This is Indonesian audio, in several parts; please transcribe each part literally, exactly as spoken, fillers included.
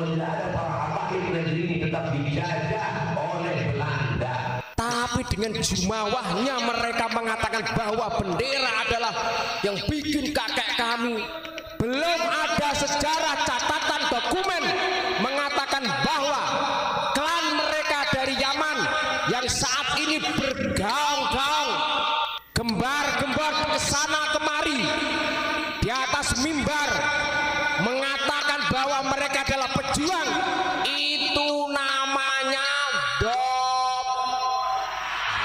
kalau tidak ada para habaib, negeri ini tetap dijajah oleh Belanda. Tapi dengan jumawahnya mereka mengatakan bahwa bendera adalah yang bikin kakek kami. Belum ada sejarah catatan dokumen mengatakan bahwa klan mereka dari Yaman yang saat ini bergaung-gaung, gembar-gembar ke sana kemari di atas mimbar mengatakan bahwa mereka adalah pejuang, itu namanya dop.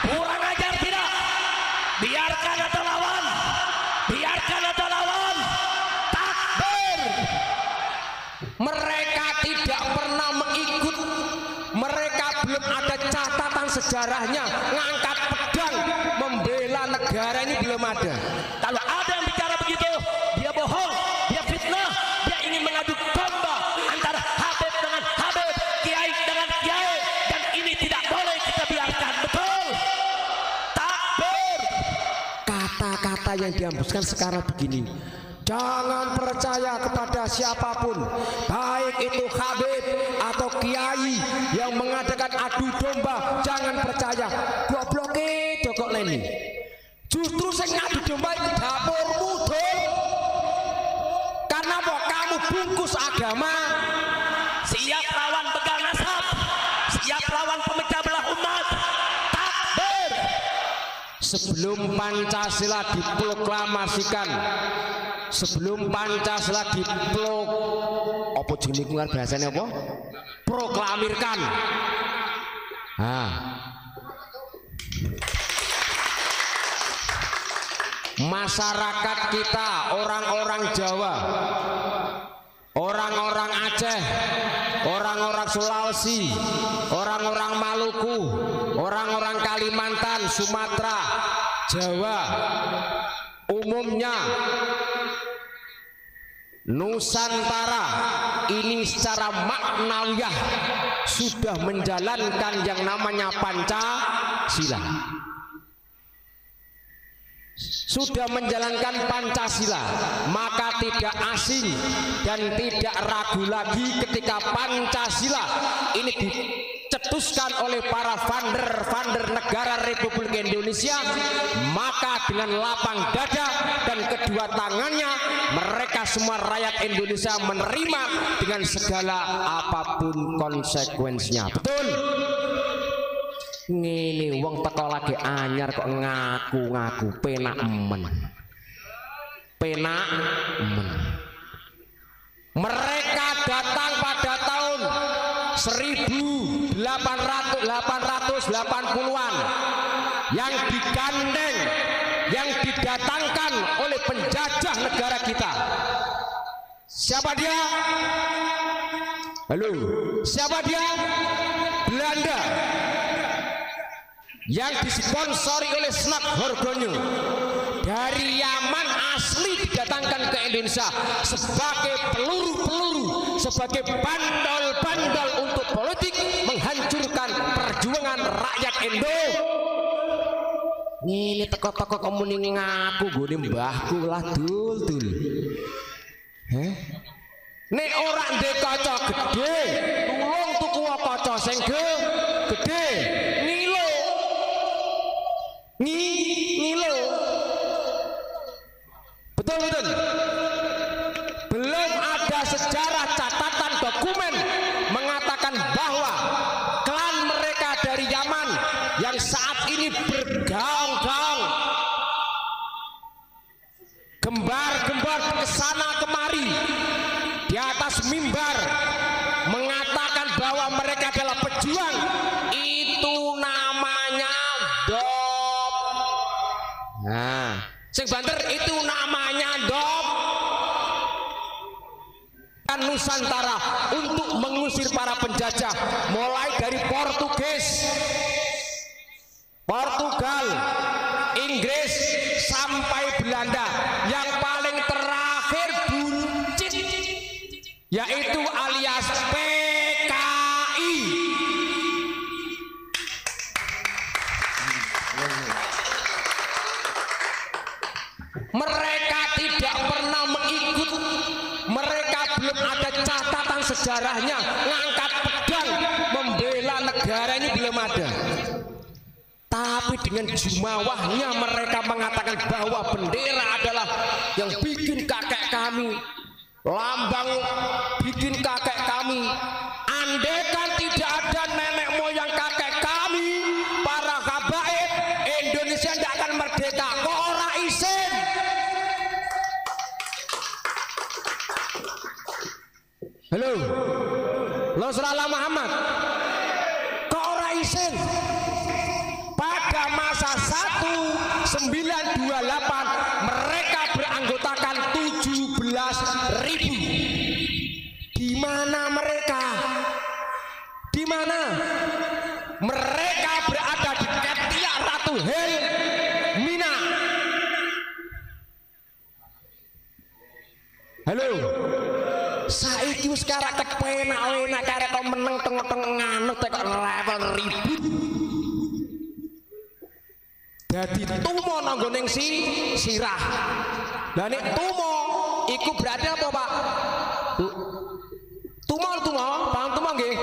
Kurang ajar tidak? Biarkan atau lawan, biarkan atau lawan. Takbir. Mereka tidak pernah mengikut. Mereka belum ada catatan sejarahnya. Ngangkat pedang membela negara ini belum ada. Kalau ada yang bicara begitu, dia bohong, dia fitnah, dia ingin mengadu domba antara habib dengan habib, kiai dengan kiai, dan ini tidak boleh kita biarkan. Betul. Takbir. Kata-kata yang dihembuskan sekarang begini. Jangan percaya kepada siapapun, baik itu habib atau kiai yang mengadakan adu domba. Jangan percaya. Gobloke Joko Leni. Justru sing adu domba itu dapurmu, dong. Karena mau kamu bungkus agama, siap lawan pegang nasab, siap lawan pemecah belah umat. Takbir. Sebelum Pancasila diproklamasikan, sebelum Pancasila diplok apa jenis kungan bahasanya apa? Proklamirkan. Nah, masyarakat kita, orang-orang Jawa, orang-orang Aceh, orang-orang Sulawesi, orang-orang Maluku, orang-orang Kalimantan, Sumatera, Jawa, umumnya Nusantara ini secara maknawiyah sudah menjalankan yang namanya Pancasila, sudah menjalankan Pancasila, maka tidak asing dan tidak ragu lagi ketika Pancasila ini dicetuskan oleh para founder-founder negara Republik Indonesia, maka dengan lapang dada dan kedua tangannya mereka semua rakyat Indonesia menerima dengan segala apapun konsekuensinya. Betul. Ngene wong teko lagi anyar kok ngaku-ngaku penak men. Penak men. Mereka datang pada tahun seribu delapan ratus delapan puluhan yang digandeng, yang didatangkan oleh penjajah negara kita. Siapa dia? Halo, siapa dia? Belanda, yang disponsori oleh Snap Horgonyo. Dari Yaman asli didatangkan ke Indonesia sebagai peluru-peluru, sebagai bandol-bandol untuk politik menghancurkan perjuangan rakyat Indonesia. Ini teko-teko komuning ngaku gue mbahku lah dul dul. Heh? Nek ora ndek kaca gede, tulung tuku kaca sing gede. Ngilo. Ngi ngilo. Betul betul. Belum ada sejarah catatan dokumen mengatakan bahwa klan mereka dari Yaman yang saat ini bergaung, gembar-gembar ke sana kemari di atas mimbar mengatakan bahwa mereka adalah pejuang, itu namanya dop. Nah, sing banter itu namanya dop. Nusantara untuk mengusir para penjajah mulai dari Portugis, Portugal, Inggris sampai Belanda. Yang paling terakhir buncit yaitu alias P K I. Mereka tidak pernah mengikut. Mereka belum ada catatan sejarahnya, ngangkat pedang membela negara ini belum ada. Tapi dengan jumawahnya mereka mengatakan bahwa bendera adalah yang bikin kakek kami, lambang bikin kakek kami. Andekan tidak ada nenek moyang kakek kami, para habaib, Indonesia tidak akan merdeka. Kok ora isin? Halo, Rasulullah Muhammad. Kok ora isin? Pada masa seribu sembilan ratus dua puluh delapan mereka beranggotakan tujuh belas ribu. Di mana mereka? Di mana? Mereka berada di ketiak Ratu Hel Mina. Halo. Saiki wis karak kepenak-enak karep meneng tengah-tengah nganut kok level ribut. Dadi tumo nanggo ning si sirah. Lah nek tumo iku berarti apa, Pak? Tumo tumo, paham tumo nggih?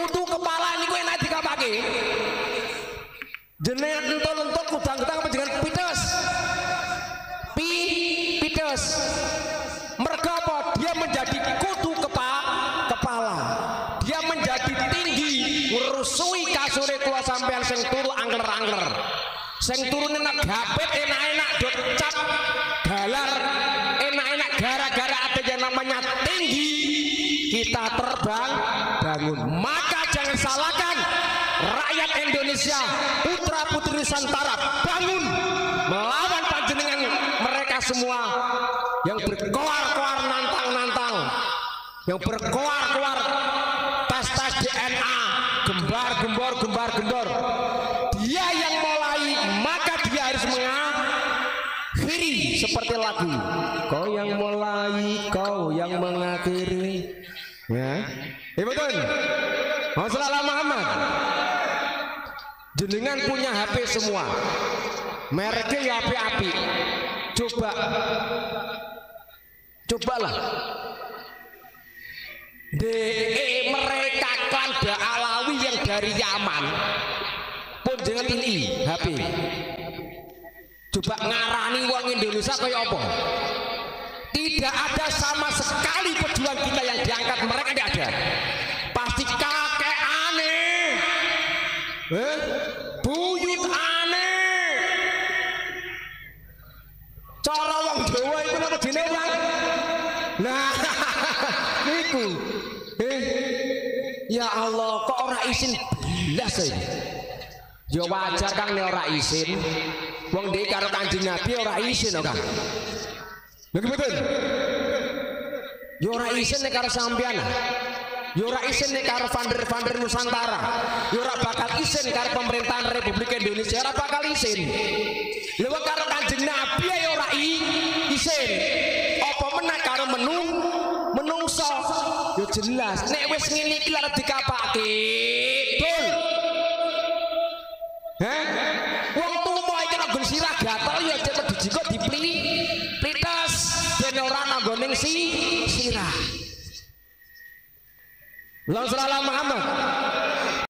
Kudu kepala niku enak dikapake. Jenengan entuk-entuk kudang-kudang apa jenengan pites. Pi pites. Merga apa? Dia menjadi kudu kepa, kepala. Dia menjadi tinggi, ngerusui kasure tua sampean sing turu angler-angler. Sing turun enak gapit, enak-enak dot cap galar, enak-enak gara-gara ada yang namanya tinggi kita terbang bangun. Maka jangan salahkan rakyat Indonesia, putra putri Nusantara bangun melawan panjenengan. Mereka semua yang berkoar-koar nantang-nantang, yang berkoar-koar tes-tes D N A, gembar-gembor gembar-gembor, dia yang mulai, maka dia harus mengakhiri seperti lagu kau yang mulai kau yang mengakhiri. Ya, ibutun, Rasulullah Muhammad. Jenengan punya H P semua, mereknya ya H P api. Coba, cobalah. De mereka keluarga Alawi yang dari Yaman pun dengan ini H P. Coba ngarani wong Indonesia kaya apa? Tidak ada sama sekali pejuang kita yang diangkat mereka, tidak ada. Pasti kakek aneh, eh? Buyut aneh. Cara wong Jawa itu apa jene wong? Nah, niku. Eh, ya Allah, kok ora isin belas ya? Ya wajar kang nek ora isin. Wong dhek karo Kanjeng Nabi ora isin kok. Lagi betul, yora isen nekar sambiana, yora isen nekar founder-founder Nusantara, yora bakal isen nekar pemerintahan Republik Indonesia, yora bakal isen, lewat karo Kanjeng Nabi yora isen, apa menak karo menung, menungso, yo jelas, nek wes ngene iki arep dikapake, betul, heh, wong tuwa iki nek gun sirah gatel yo cepet dijikok dipli. Orang nanggoning si sirah. Langsung Muhammad.